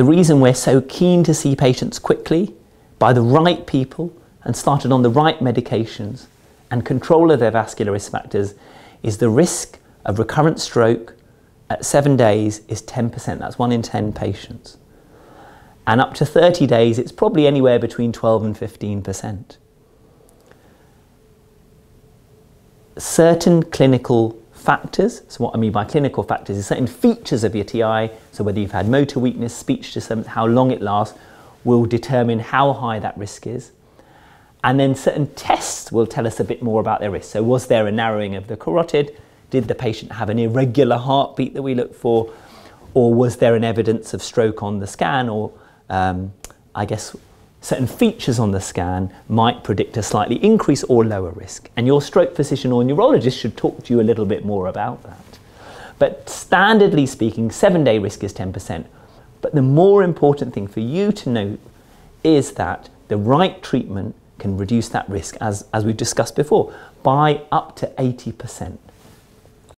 the reason we're so keen to see patients quickly, by the right people, and started on the right medications, and control of their vascular risk factors, is the risk of recurrent stroke at 7 days is 10%. That's 1 in 10 patients. And up to 30 days, it's probably anywhere between 12 and 15%. Certain clinical factors, so what I mean by clinical factors is certain features of your TI, so whether you've had motor weakness, speech disturbance, how long it lasts, will determine how high that risk is. And then certain tests will tell us a bit more about their risk. So was there a narrowing of the carotid? Did the patient have an irregular heartbeat that we look for? Or was there an evidence of stroke on the scan? Or I guess certain features on the scan might predict a slightly increased or lower risk. And your stroke physician or neurologist should talk to you a little bit more about that. But standardly speaking, 7-day risk is 10%. But the more important thing for you to note is that the right treatment can reduce that risk, as we've discussed before, by up to 80%.